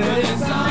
But it's